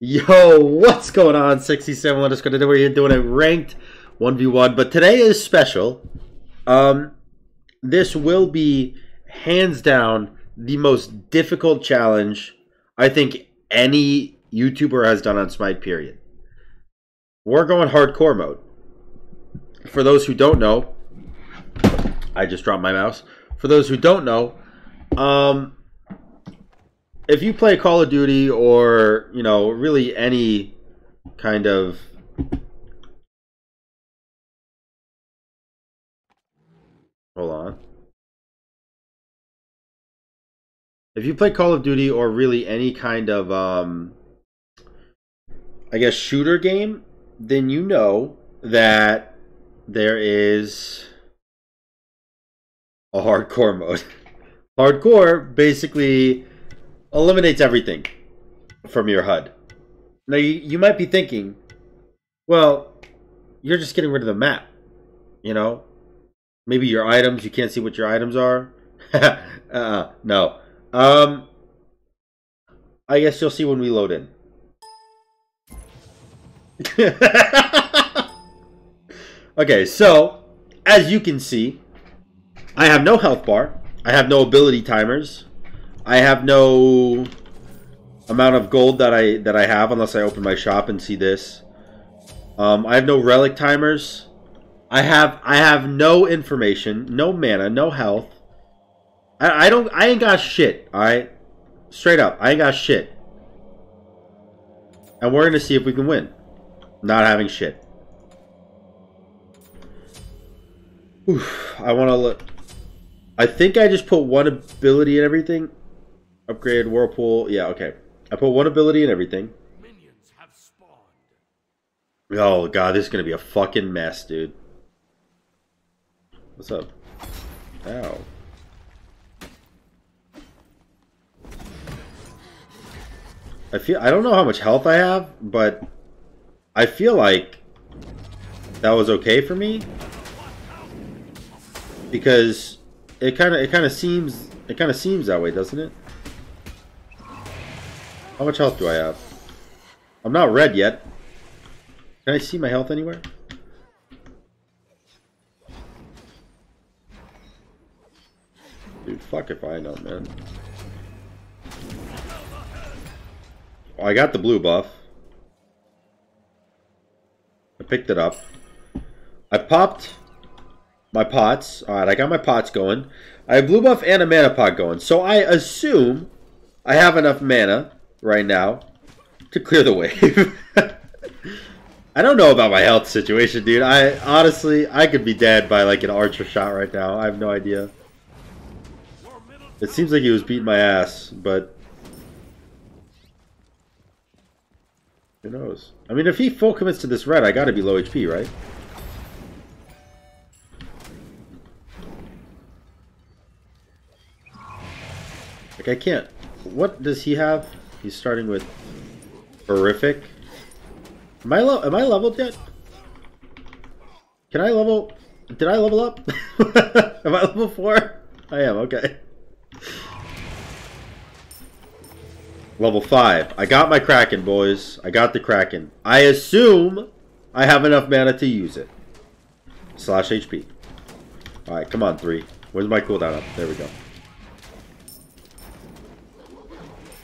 Yo, what's going on, 67? We're just gonna do what you're doing, a ranked 1v1, but today is special. This will be hands down the most difficult challenge I think any YouTuber has done on Smite, period. We're going hardcore mode. For those who don't know, I just dropped my mouse. For those who don't know, if you play Call of Duty or, you know, really any kind of I guess shooter game, then you know that there is a hardcore mode. Hardcore basically eliminates everything from your HUD. Now, you might be thinking, well, you're just getting rid of the map, you know? Maybe your items, you can't see what your items are. No. I guess you'll see when we load in. Okay, so, as you can see, I have no health bar. I have no ability timers. I have no amount of gold that I have unless I open my shop and see this. I have no relic timers. I have no information, no mana, no health. I ain't got shit, alright? Straight up, I ain't got shit. And we're gonna see if we can win. Not having shit. Oof, I wanna look. I think I just put one ability in everything. Upgrade, Whirlpool, yeah, okay. I put one ability in everything. Minions have spawned. Oh god, this is gonna be a fucking mess, dude. What's up? Ow. I don't know how much health I have, but I feel like that was okay for me. Because it kind of seems that way, doesn't it? How much health do I have? I'm not red yet. Can I see my health anywhere? Dude, fuck if I know, man. Oh, I got the blue buff. I picked it up. I popped my pots. Alright, I got my pots going. I have blue buff and a mana pot going. So I assume I have enough mana right now to clear the wave. I don't know about my health situation, dude. I honestly, I could be dead by like an archer shot right now. I have no idea. It seems like he was beating my ass, but who knows? I mean, if he full commits to this red, I gotta be low HP, right? Like, I can't. What does he have? He's starting with horrific. Am I leveled yet? Can I level? Did I level up? Am I level 4? I am, okay. Level 5. I got my Kraken, boys. I got the Kraken. I assume I have enough mana to use it. Slash HP. Alright, come on, 3. Where's my cooldown up? There we go.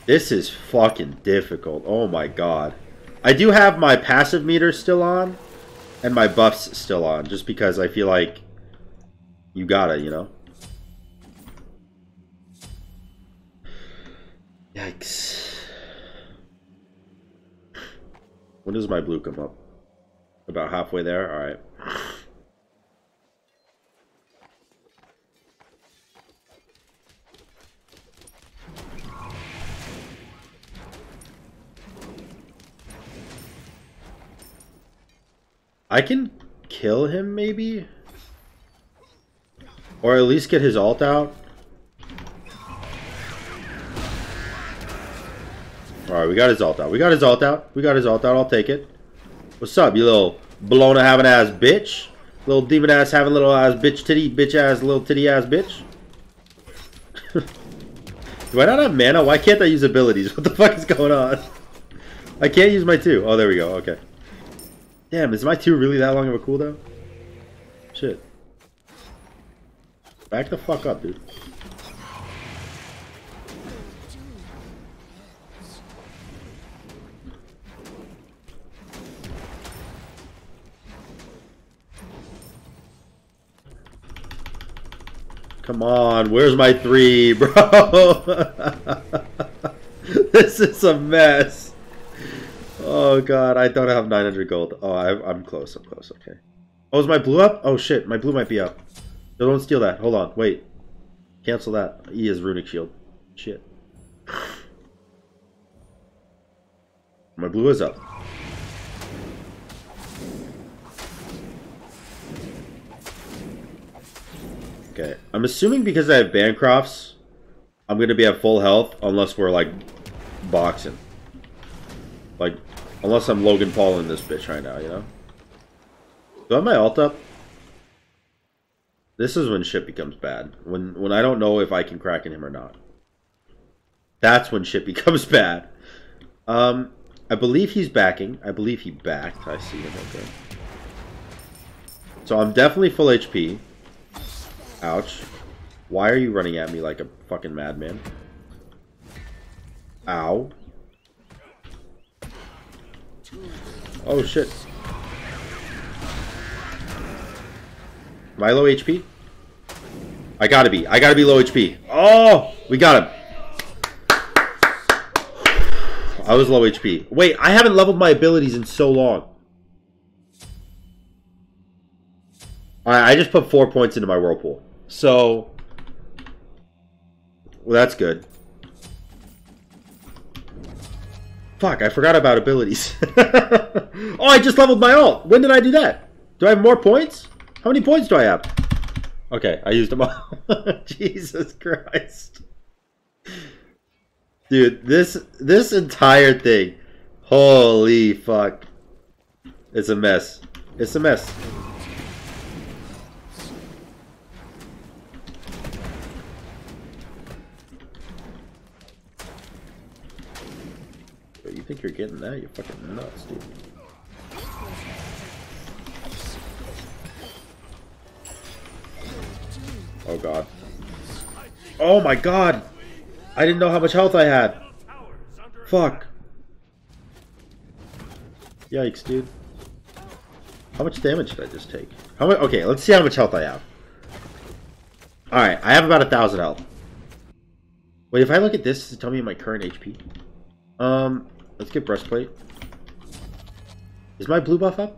This is fucking difficult. Oh my god. I do have my passive meter still on. And my buffs still on. Just because I feel like you gotta, you know? Yikes. When does my blue come up? About halfway there? Alright. I can kill him, maybe? Or at least get his ult out. Alright, we got his ult out. I'll take it. What's up, you little Bologna having ass bitch? Little demon ass having little ass bitch titty, bitch ass, little titty ass bitch? Do I not have mana? Why can't I use abilities? What the fuck is going on? I can't use my 2. Oh, there we go. Okay. Damn, is my 2 really that long of a cooldown? Shit. Back the fuck up, dude. Come on, where's my 3, bro? This is a mess. Oh god, I don't have 900 gold. Oh, I'm close, I'm close, okay. Oh, is my blue up? Oh shit, my blue might be up. No, don't steal that, hold on, wait. Cancel that, E is Runic Shield. Shit. My blue is up. Okay, I'm assuming because I have Bancrofts, I'm going to be at full health unless we're, like, boxing. Like, unless I'm Logan Paul in this bitch right now, you know? Do I have my ult up? This is when shit becomes bad. When I don't know if I can Kraken him or not. That's when shit becomes bad. I believe he's backing. I believe he backed. I see him, okay. So I'm definitely full HP. Ouch. Why are you running at me like a fucking madman? Ow. Oh shit. Am I low HP? I gotta be. I gotta be low HP. Oh! We got him. I was low HP. Wait, I haven't leveled my abilities in so long. Alright, I just put 4 points into my Whirlpool. So, well, that's good. Fuck, I forgot about abilities. Oh, I just leveled my ult. When did I do that? Do I have more points? How many points do I have? Okay, I used them all. Jesus Christ. Dude, this entire thing. Holy fuck. It's a mess. It's a mess. You think you're getting that? You're fucking nuts, dude. Oh god. Oh my god! I didn't know how much health I had. Fuck. Yikes, dude. How much damage did I just take? How much? Okay, let's see how much health I have. Alright, I have about 1,000 health. Wait, if I look at this, does it tell me my current HP? Let's get breastplate. Is my blue buff up?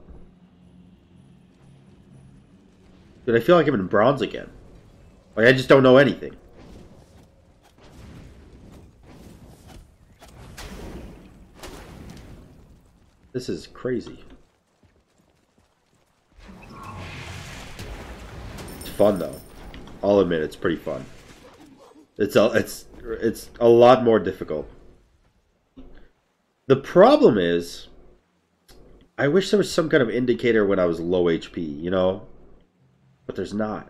Dude, I feel like I'm in bronze again. Like, I just don't know anything. This is crazy. It's fun, though. I'll admit, it's pretty fun. It's a lot more difficult. The problem is, I wish there was some kind of indicator when I was low HP, you know? But there's not.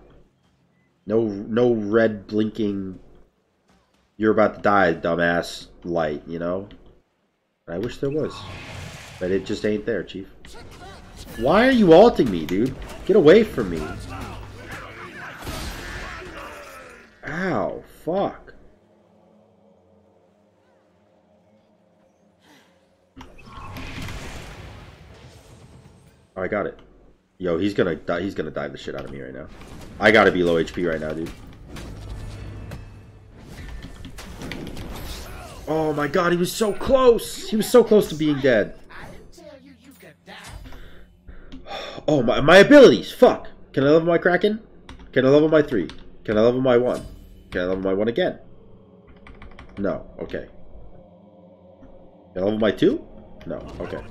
No red blinking, you're about to die, dumbass light, you know? I wish there was. But it just ain't there, Chief. Why are you ulting me, dude? Get away from me. Ow, fuck. Oh, I got it. Yo, he's gonna die. He's gonna dive the shit out of me right now. I gotta be low HP right now, dude. Oh my god, he was so close. He was so close to being dead. Oh, my abilities. Fuck. Can I level my Kraken? Can I level my 3? Can I level my 1? Can I level my 1 again? No. Okay. Can I level my 2? No. Okay.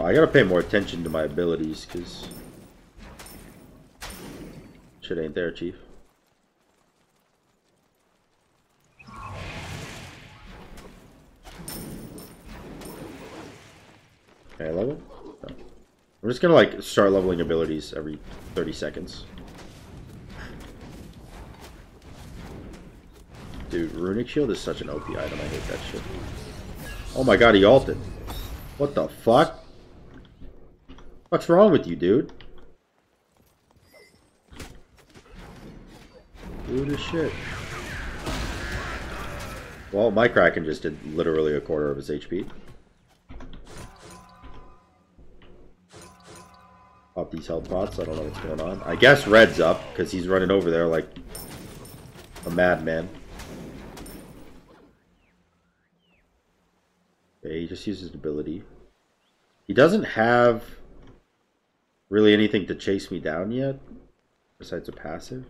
Oh, I gotta pay more attention to my abilities, cause shit ain't there, Chief. Okay, I level? No. I'm just gonna like start leveling abilities every 30 seconds. Dude, Runic Shield is such an OP item. I hate that shit. Oh my god, he ulted. What the fuck? What's wrong with you, dude? Dude, this shit. Well, my Kraken just did literally a quarter of his HP. Pop these hell pots. I don't know what's going on. I guess Red's up because he's running over there like a madman. Yeah, he just uses ability. He doesn't have really anything to chase me down yet, besides a passive.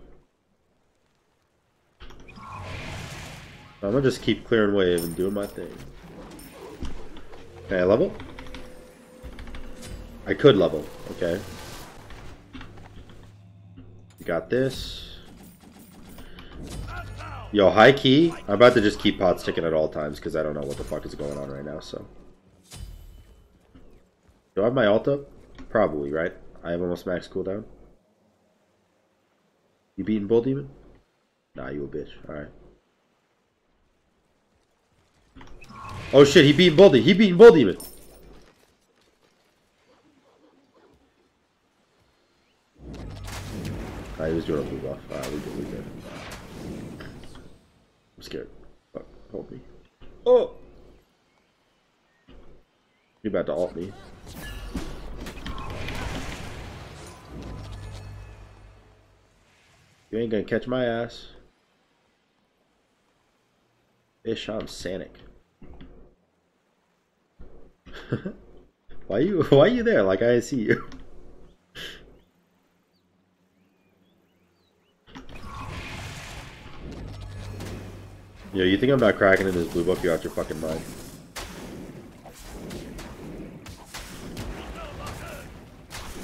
I'm gonna just keep clearing wave and doing my thing. Can I level? I could level, okay. You got this. Yo, high key, I'm about to just keep pots ticking at all times because I don't know what the fuck is going on right now, so. Do I have my ult up? Probably, right? I have almost max cooldown. You beating Bull Demon? Nah, you a bitch. Alright. Oh shit, he beat Bull Demon. He beat Bull Demon. Nah, he was doing a blue buff. Alright, we good. I'm scared. Fuck, hold me. Oh! You're about to ult me. You ain't gonna catch my ass. Ish, I'm Sanic. Why you there? Like I see you. Yo, you think I'm not cracking in this blue buff? You're out your fucking mind.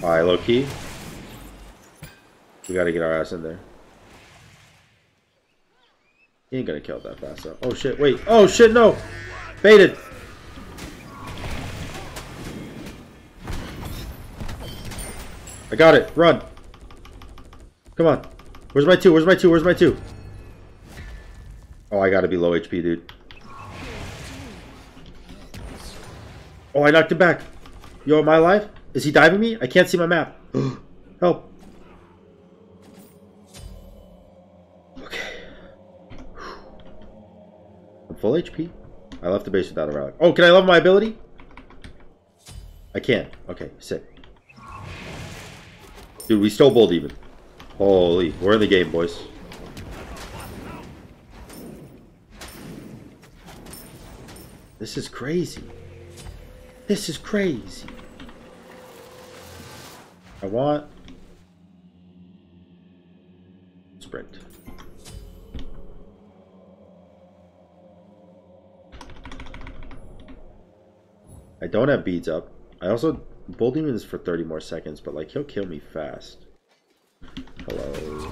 Alright, low key. We gotta get our ass in there. He ain't gonna kill that fast though. Oh shit, wait. Oh shit, no! Baited! I got it. Run. Come on. Where's my two? Where's my two? Where's my two? Oh, I gotta be low HP, dude. Oh, I knocked him back. Yo, am I alive? Is he diving me? I can't see my map. Help. Okay. I'm full HP. I left the base without a rally. Oh, can I level my ability? I can. Okay, sick. Dude, we stole Bull Demon. Holy, we're in the game, boys. This is crazy. This is crazy. I want sprint. I don't have beads up. I also Bull Demon is for 30 more seconds, but like he'll kill me fast. Hello.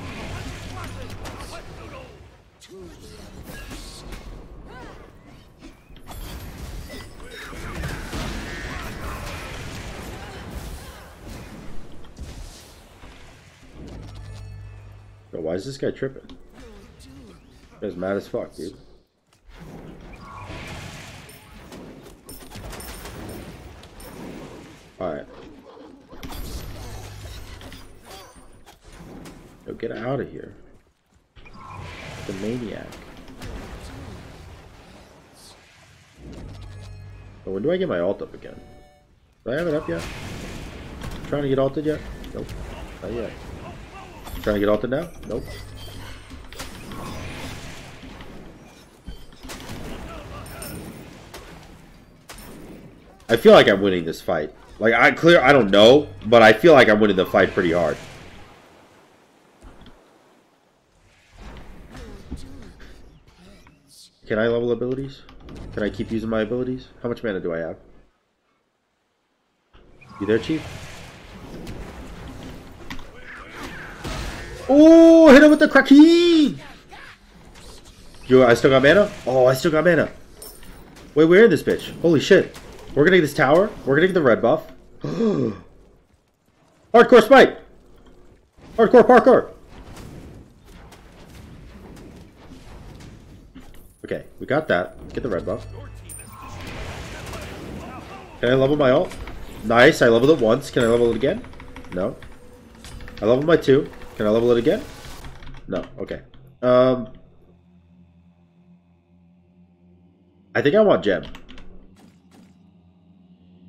Yo, why is this guy tripping? He's mad as fuck, dude. Alright. Yo, get out of here. The maniac. Yo, when do I get my ult up again? Do I have it up yet? I'm trying to get ulted yet? Nope. Not yet. I'm trying to get ulted now? Nope. I feel like I'm winning this fight. Like, I don't know, but I feel like I'm winning the fight pretty hard. Can I level abilities? Can I keep using my abilities? How much mana do I have? You there, Chief? Oh, hit him with the Kraken! Yo, I still got mana? Oh, I still got mana. Wait, we're in this bitch. Holy shit. We're gonna get this tower. We're gonna get the red buff. Hardcore Smite! Hardcore parkour! Okay, we got that. Let's get the red buff. Can I level my ult? Nice, I leveled it once. Can I level it again? No. I leveled my two. Can I level it again? No, okay. I think I want Gem.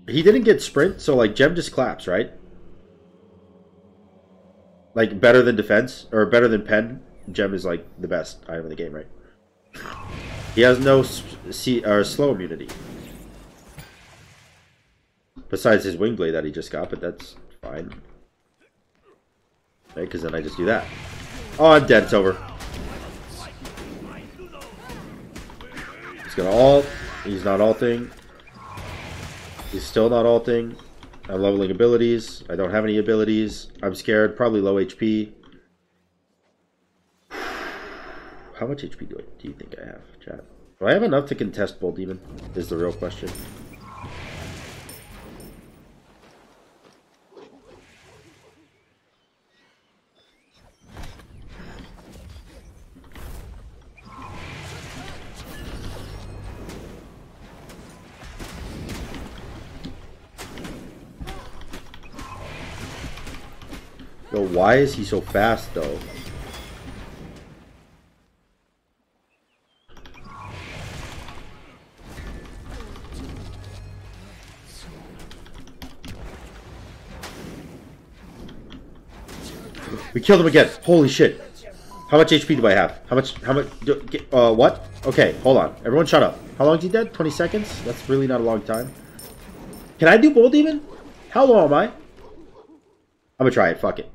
He didn't get sprint, so like Gem just claps, right? Like better than defense, or better than pen. Gem is like the best item in the game, right? He has no slow immunity. Besides his Wing Blade that he just got, but that's fine. Right, because then I just do that. Oh, I'm dead. It's over. He's gonna ult. He's not ulting. He's still not ulting. I'm leveling abilities. I don't have any abilities. I'm scared. Probably low HP. How much HP do you think I have, chat? Do I have enough to contest Bull Demon? Is the real question. Yo, why is he so fast though? We killed him again. Holy shit. How much HP do I have? What? Okay, hold on. Everyone shut up. How long is he dead? 20 seconds? That's really not a long time. Can I do Bull Demon? How low am I? I'm gonna try it. Fuck it.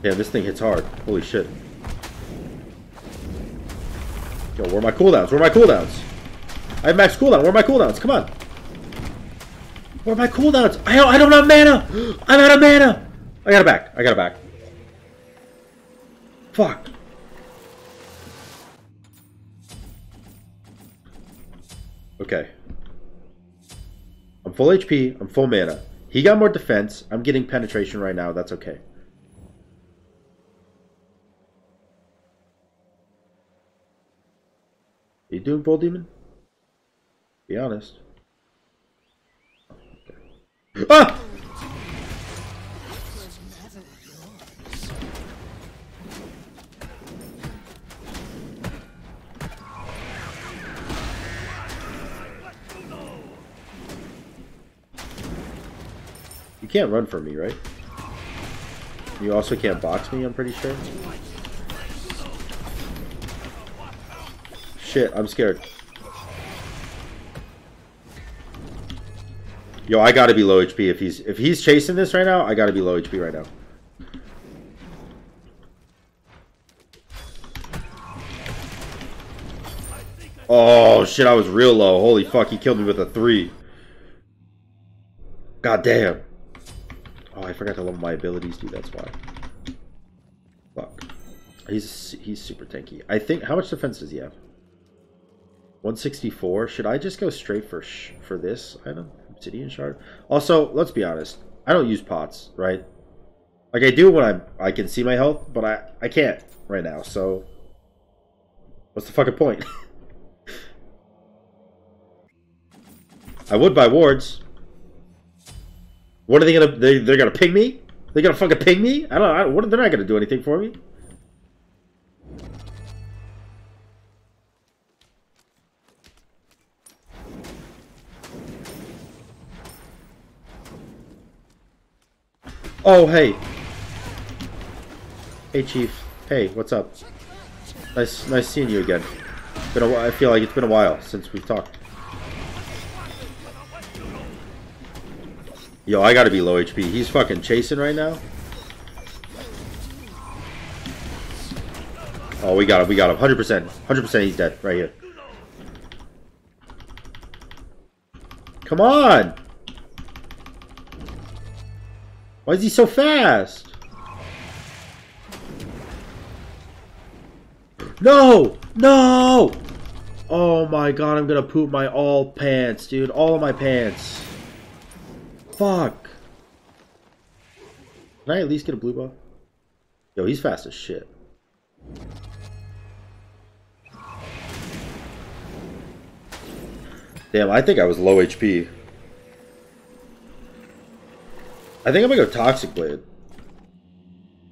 Damn, this thing hits hard. Holy shit. Yo, where are my cooldowns? Where are my cooldowns? I have max cooldown. Where are my cooldowns? Come on. Where are my cooldowns? I don't have mana! I'm out of mana! I got it back. I got it back. Fuck. Okay. I'm full HP. I'm full mana. He got more defense. I'm getting penetration right now. That's okay. Are you doing Bull Demon? Be honest. Ah! You can't run from me, right? You also can't box me, I'm pretty sure. Shit, I'm scared. Yo, I gotta be low HP if he's chasing this right now. I gotta be low HP right now. Oh shit, I was real low. Holy fuck, he killed me with a 3. God damn. Oh, I forgot to level my abilities, dude. That's why. Fuck. He's super tanky. I think. How much defense does he have? 164. Should I just go straight for this item? Obsidian Shard. Also, let's be honest. I don't use pots, right? Like I do when I can see my health, but I can't right now. So, what's the fucking point? I would buy wards. What are they gonna? They're gonna ping me? They're gonna fucking ping me? I don't, they're not gonna do anything for me. Oh, hey. Hey, Chief. Hey, what's up? Nice seeing you again. Been a while. I feel like it's been a while since we've talked. Yo, I gotta be low HP. He's fucking chasing right now. Oh, we got him. 100%. 100% he's dead. Right here. Come on! Why is he so fast? No! No! Oh my god, I'm gonna poop my all pants, dude. All of my pants. Fuck. Can I at least get a blue buff? Yo, he's fast as shit. Damn, I think I was low HP. I think I'm gonna go Toxic Blade.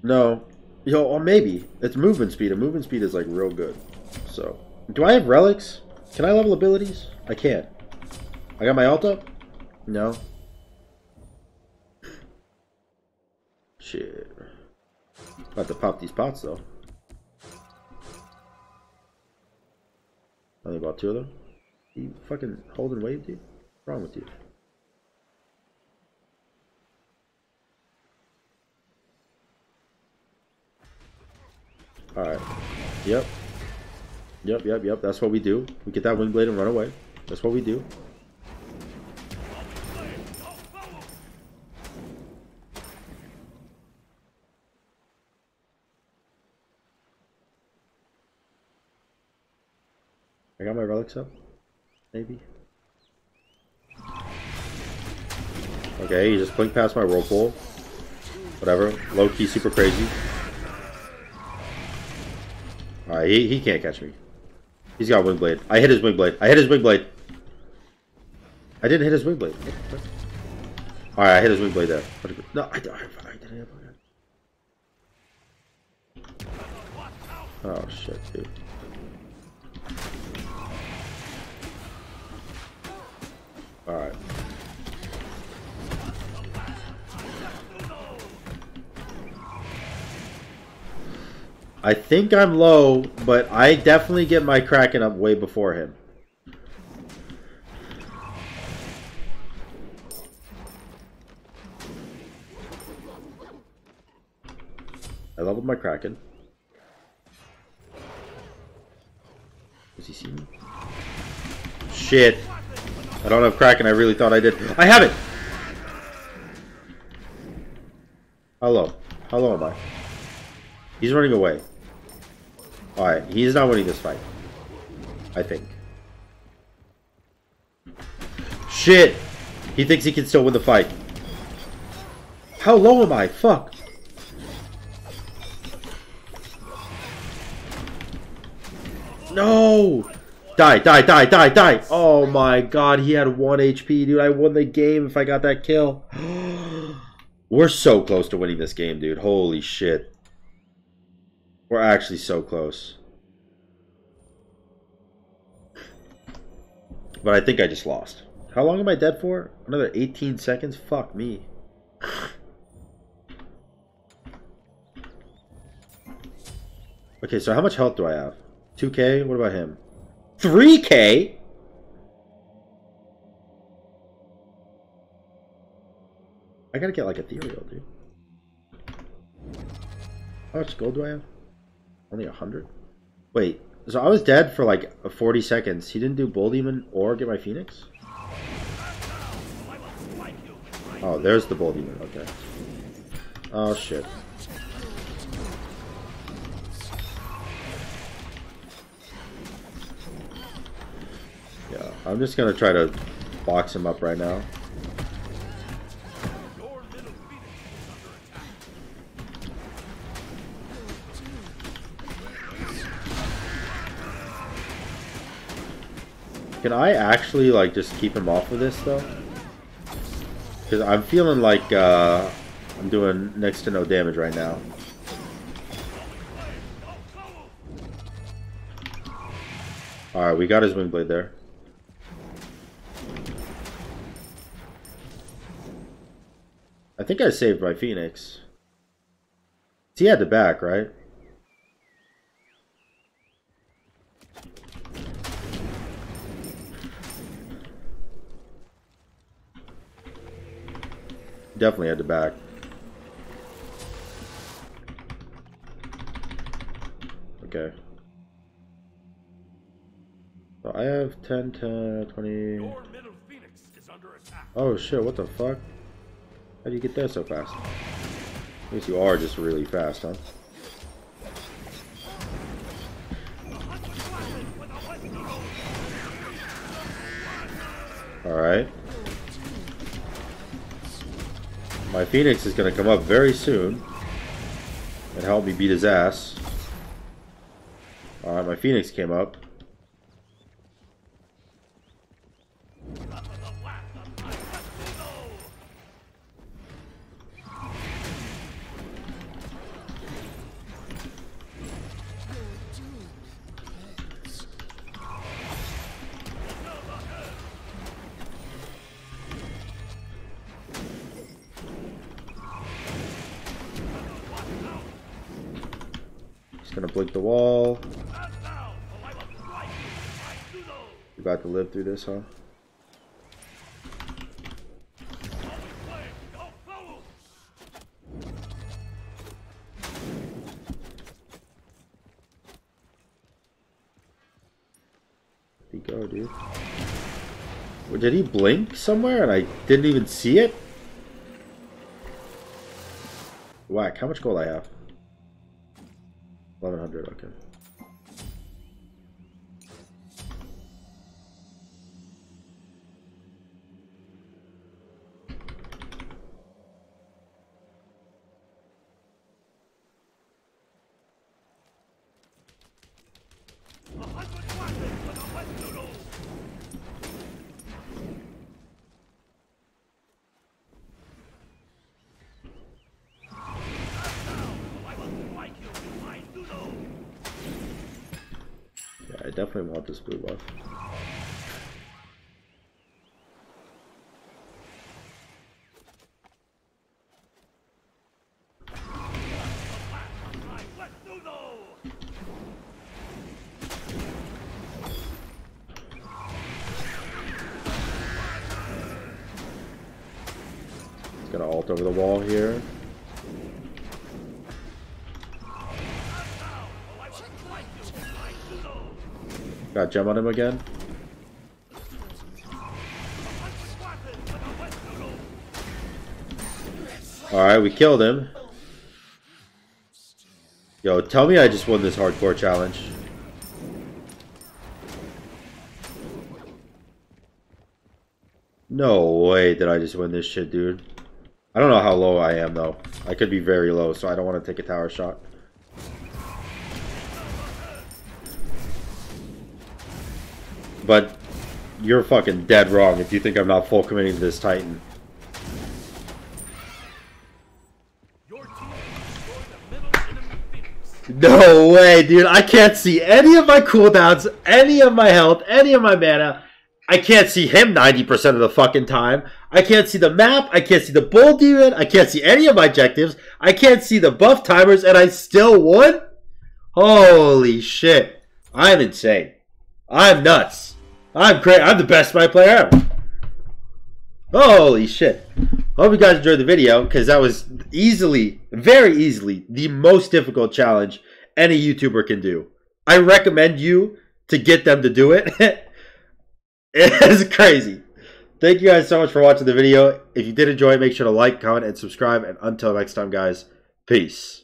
No. Yo, or maybe. It's movement speed, and movement speed is like real good. So, do I have relics? Can I level abilities? I can't. I got my ult up? No. Shit. About to pop these pots though. Only about two of them. You fucking hold and wave, dude? What's wrong with you? Alright. Yep. Yep. That's what we do. We get that Wing Blade and run away. That's what we do. I got my relics up. Maybe. Okay, you just blink past my Whirlpool. Whatever. Low key, super crazy. Alright, he can't catch me. He's got Wing Blade. I hit his Wing Blade. I didn't hit his Wing Blade. Alright, I hit his Wing Blade there. No, I didn't hit him. Oh shit, dude. Alright. I think I'm low, but I definitely get my Kraken up way before him. I leveled my Kraken. Does he see me? Shit. I don't have Kraken, I really thought I did. I have it! How low? How low am I? He's running away. Alright, he's not winning this fight. I think. Shit! He thinks he can still win the fight. How low am I? Fuck! No! Die! Oh my god, he had 1 HP, dude. I won the game if I got that kill. We're so close to winning this game, dude. Holy shit. We're actually so close. But I think I just lost. How long am I dead for? Another 18 seconds? Fuck me. Okay, so how much health do I have? 2k? What about him? 3k? I gotta get like ethereal, dude. How much gold do I have? Only 100? Wait, so I was dead for like 40 seconds. He didn't do Bull Demon or get my Phoenix? Oh, there's the Bull Demon, okay. Oh shit. I'm just gonna try to box him up right now. Can I actually like just keep him off of this though? Because I'm feeling like I'm doing next to no damage right now. All right, we got his Wing Blade there. I think I saved my Phoenix. He had the back, right? Definitely had the back. Okay. So I have 10, 20. Oh shit, what the fuck? How do you get there so fast? I guess you are just really fast, huh? Alright. My Phoenix is going to come up very soon. and helped me beat his ass. My Phoenix came up. Gonna blink the wall. You got to live through this, huh? He go, dude. Well, did he blink somewhere and I didn't even see it? Whack! How much gold I have? 1100, okay. I definitely want this blue buff. It's gonna ult over the wall here. Got Gem on him again. Alright, we killed him. Yo, tell me I just won this hardcore challenge. No way did I just win this shit, dude. I don't know how low I am, though. I could be very low, so I don't want to take a tower shot. But you're fucking dead wrong if you think I'm not full committing to this Titan. No way, dude. I can't see any of my cooldowns, any of my health, any of my mana. I can't see him 90% of the fucking time. I can't see the map. I can't see the Bull Demon. I can't see any of my objectives. I can't see the buff timers, and I still won? Holy shit. I'm insane. I'm nuts. I'm crazy. I'm the best Smite player ever. Holy shit. Hope you guys enjoyed the video, because that was easily, very easily, the most difficult challenge any YouTuber can do. I recommend you to get them to do it. It is crazy. Thank you guys so much for watching the video. If you did enjoy it, make sure to like, comment, and subscribe. And until next time, guys, peace.